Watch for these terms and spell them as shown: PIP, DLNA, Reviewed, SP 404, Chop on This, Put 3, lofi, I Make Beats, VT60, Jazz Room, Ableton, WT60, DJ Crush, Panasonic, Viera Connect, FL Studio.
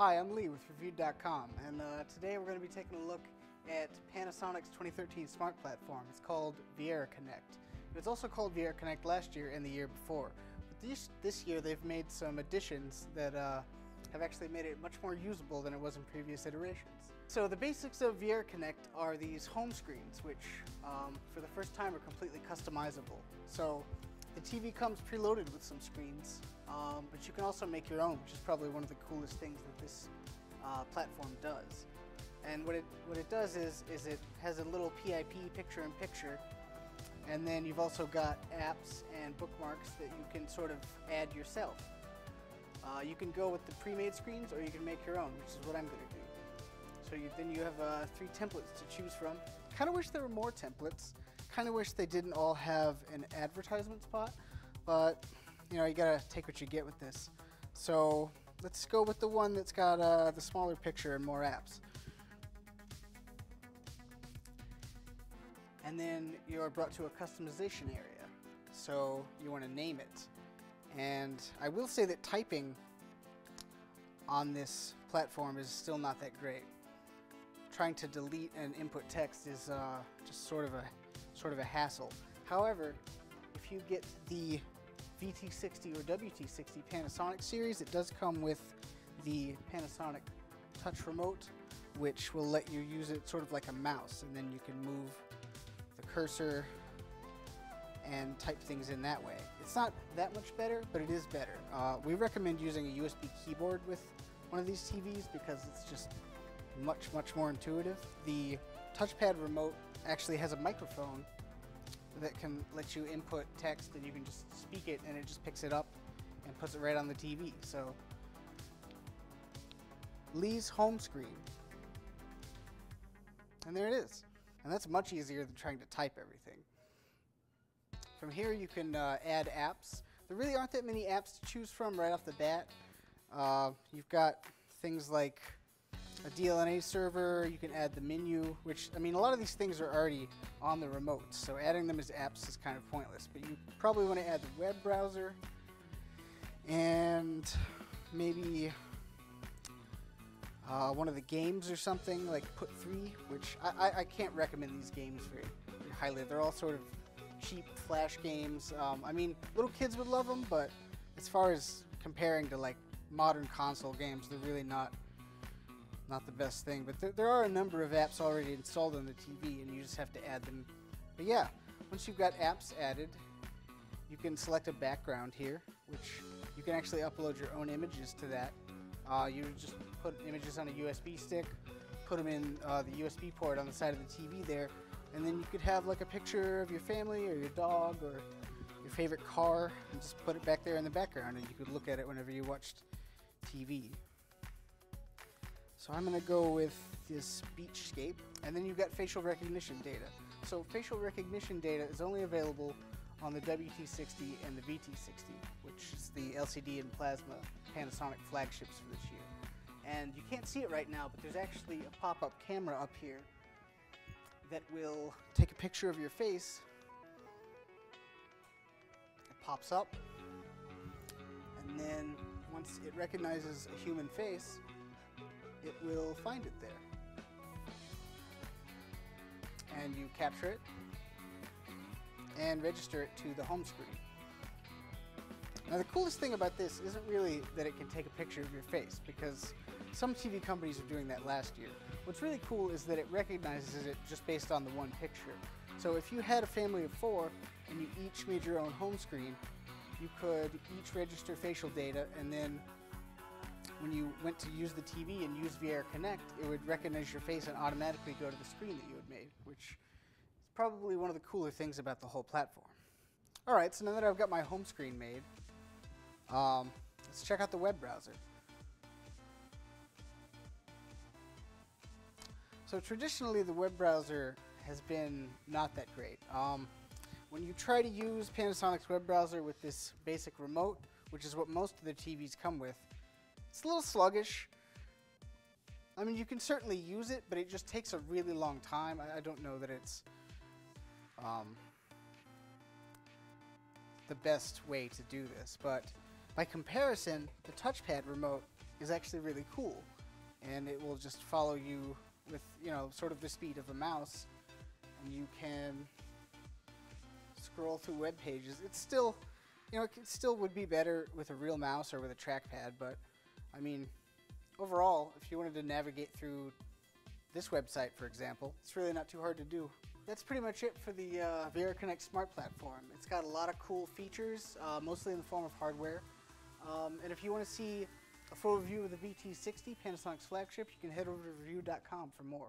Hi, I'm Lee with Reviewed.com, and today we're going to be taking a look at Panasonic's 2013 smart platform. It's called Viera Connect. It was also called Viera Connect last year and the year before. But this year they've made some additions that have actually made it much more usable than it was in previous iterations. So the basics of Viera Connect are these home screens, which for the first time are completely customizable. So the TV comes preloaded with some screens, but you can also make your own, which is probably one of the coolest things that this platform does. And what it does is it has a little PIP, picture-in-picture, and then you've also got apps and bookmarks that you can sort of add yourself. You can go with the pre-made screens, or you can make your own, which is what I'm going to do. So then you have three templates to choose from. Kind of wish there were more templates. Kind of wish they didn't all have an advertisement spot, but you know, you gotta take what you get with this. So let's go with the one that's got the smaller picture and more apps. And then you're brought to a customization area. So you want to name it. And I will say that typing on this platform is still not that great. Trying to delete and input text is just sort of a hassle. However, if you get the VT60 or WT60 Panasonic series, it does come with the Panasonic touch remote, which will let you use it sort of like a mouse, and then you can move the cursor and type things in that way. It's not that much better, but it is better. We recommend using a USB keyboard with one of these TVs because it's just much more intuitive. The touchpad remote actually has a microphone that can let you input text, and you can just speak it and it just picks it up and puts it right on the TV. So Lee's home screen, and there it is. And that's much easier than trying to type everything. From here you can add apps. There really aren't that many apps to choose from right off the bat. You've got things like a DLNA server, you can add the menu, which, I mean, a lot of these things are already on the remote, so adding them as apps is kind of pointless, but you probably want to add the web browser and maybe one of the games or something, like Put 3, which I can't recommend these games very highly. They're all sort of cheap flash games. I mean, little kids would love them, but as far as comparing to like modern console games, they're really not the best thing, but there are a number of apps already installed on the TV, and you just have to add them. But yeah, once you've got apps added, you can select a background here, which you can actually upload your own images to that. You just put images on a USB stick, put them in the USB port on the side of the TV there, and then you could have like a picture of your family or your dog or your favorite car, and just put it back there in the background, and you could look at it whenever you watched TV. So I'm going to go with this beachscape, and then you've got facial recognition data. So facial recognition data is only available on the WT60 and the VT60, which is the LCD and plasma Panasonic flagships for this year. And you can't see it right now, but there's actually a pop-up camera up here that will take a picture of your face. It pops up, and then once it recognizes a human face, it will find it there. And you capture it and register it to the home screen. Now the coolest thing about this isn't really that it can take a picture of your face, because some TV companies are doing that last year. What's really cool is that it recognizes it just based on the one picture. So if you had a family of four and you each made your own home screen, you could each register facial data, and then when you went to use the TV and use Viera Connect, it would recognize your face and automatically go to the screen that you had made, which is probably one of the cooler things about the whole platform. All right, so now that I've got my home screen made, let's check out the web browser. So traditionally, the web browser has been not that great. When you try to use Panasonic's web browser with this basic remote, which is what most of the TVs come with, it's a little sluggish. I mean, you can certainly use it, but it just takes a really long time. I don't know that it's the best way to do this, but by comparison, the touchpad remote is actually really cool, and it will just follow you with, you know, sort of the speed of a mouse, and you can scroll through web pages. It's still, you know, it still would be better with a real mouse or with a trackpad, but I mean, overall, if you wanted to navigate through this website, for example, it's really not too hard to do. That's pretty much it for the Viera Connect Smart Platform. It's got a lot of cool features, mostly in the form of hardware. And if you want to see a full review of the VT60, Panasonic's flagship, you can head over to Reviewed.com for more.